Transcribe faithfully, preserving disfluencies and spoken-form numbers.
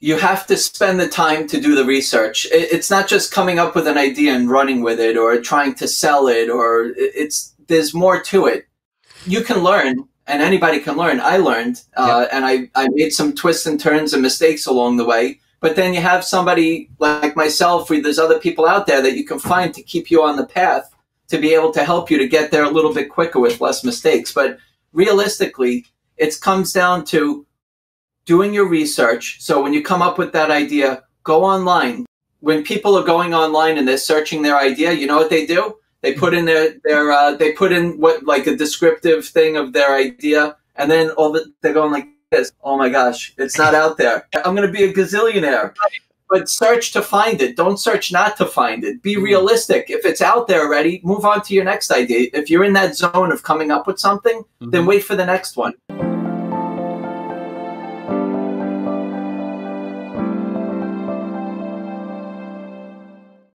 you have to spend the time to do the research. It's not just coming up with an idea and running with it or trying to sell it, or it's, there's more to it. You can learn, and anybody can learn. I learned, uh, yeah. and I, I made some twists and turns and mistakes along the way. But then you have somebody like myself, or there's other people out there that you can find to keep you on the path to be able to help you to get there a little bit quicker with less mistakes. But realistically, it comes down to doing your research. So when you come up with that idea, go online. When people are going online and they're searching their idea, you know what they do? They put in their, their uh, they put in what, like a descriptive thing of their idea, and then all the, they're going like this. Oh my gosh, it's not out there. I'm going to be a gazillionaire. But search to find it. Don't search not to find it. Be realistic. If it's out there already, move on to your next idea. If you're in that zone of coming up with something, mm-hmm. then wait for the next one.